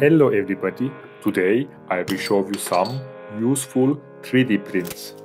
Hello everybody, today I will show you some useful 3D prints.